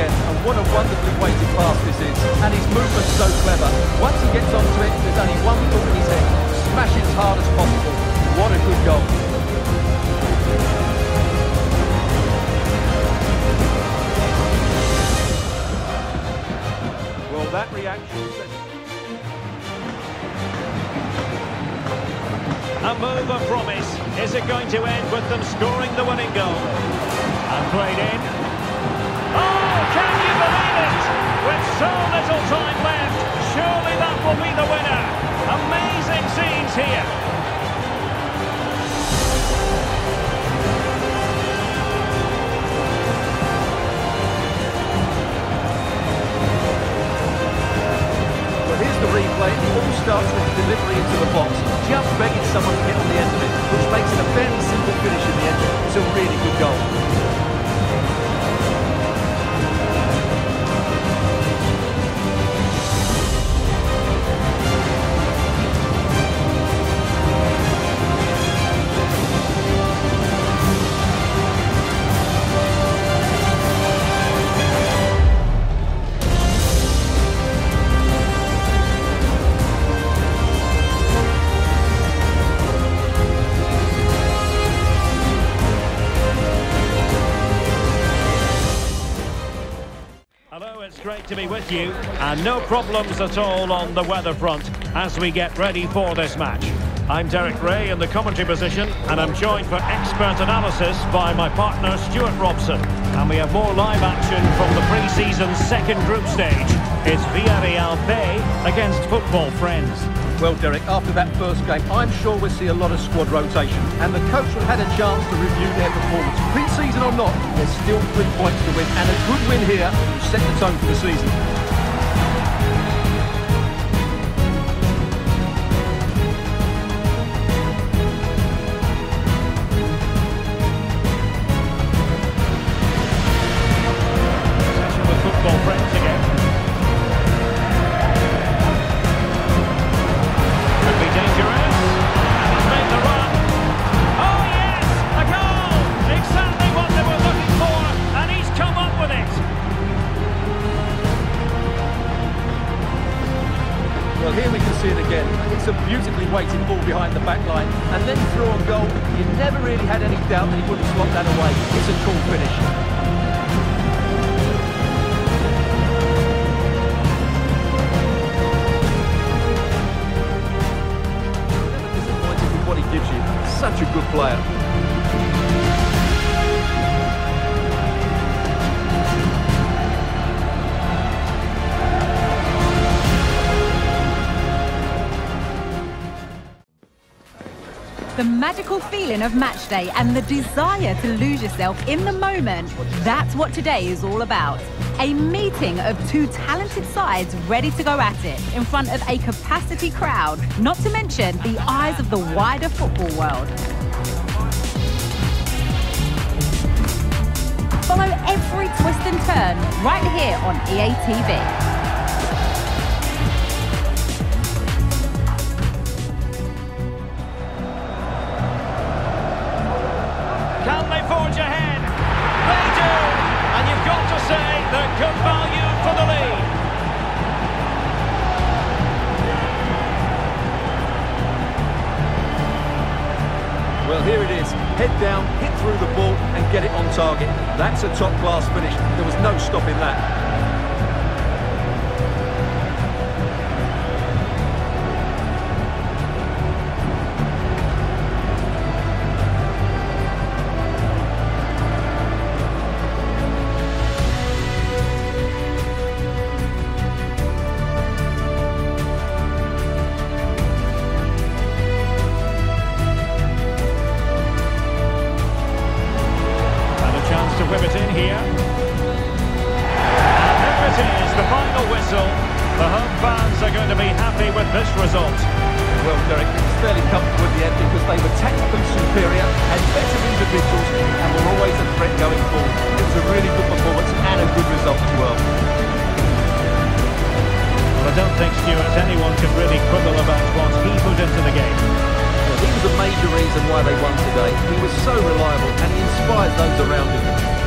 again, and what a wonderfully weighted pass this is, and his movement's so clever. Once he gets onto it, there's only one thought in his head, smash it as hard as possible. What a good goal. Well, that reaction... A move of promise. Is it going to end with them scoring the winning goal? And played in. Oh, can you believe it? With so little time left, surely that will be the winner. Amazing scenes here. Well, here's the replay. It all starts with the delivery into the box. Just begging someone to get on the end of it, which makes it a very simple finish in the end. It's a really good goal. Great to be with you, and no problems at all on the weather front as we get ready for this match. I'm Derek Ray in the commentary position, and I'm joined for expert analysis by my partner Stuart Robson. And we have more live action from the pre-season second group stage. It's Villarreal B against Football Friends. Well, Derek, after that first game, I'm sure we'll see a lot of squad rotation, and the coach will have had a chance to review their performance. Pre-season or not, there's still 3 points to win, and a good win here will set the tone for the season. Session with Football Friends again. Well, here we can see it again. It's a beautifully weighted ball behind the back line. And then through on goal, you never really had any doubt that he wouldn't slot that away. It's a cool finish. Never disappointed with what he gives you. Such a good player. The magical feeling of match day and the desire to lose yourself in the moment, that's what today is all about. A meeting of two talented sides ready to go at it in front of a capacity crowd, not to mention the eyes of the wider football world. Follow every twist and turn right here on EATV. Well, here it is. Head down, hit through the ball and get it on target. That's a top-class finish. There was no stopping that. Whip it in here, and there it is, the final whistle. The home fans are going to be happy with this result. Well, Derek, it's fairly comfortable at the end because they were tactically superior and better individuals and were always a threat going forward. It was a really good performance and a good result as well. Well, I don't think, Stuart, anyone can really quibble about what he put into the game. Well, he was a major reason why they won today. He was so reliable and he inspires those around him.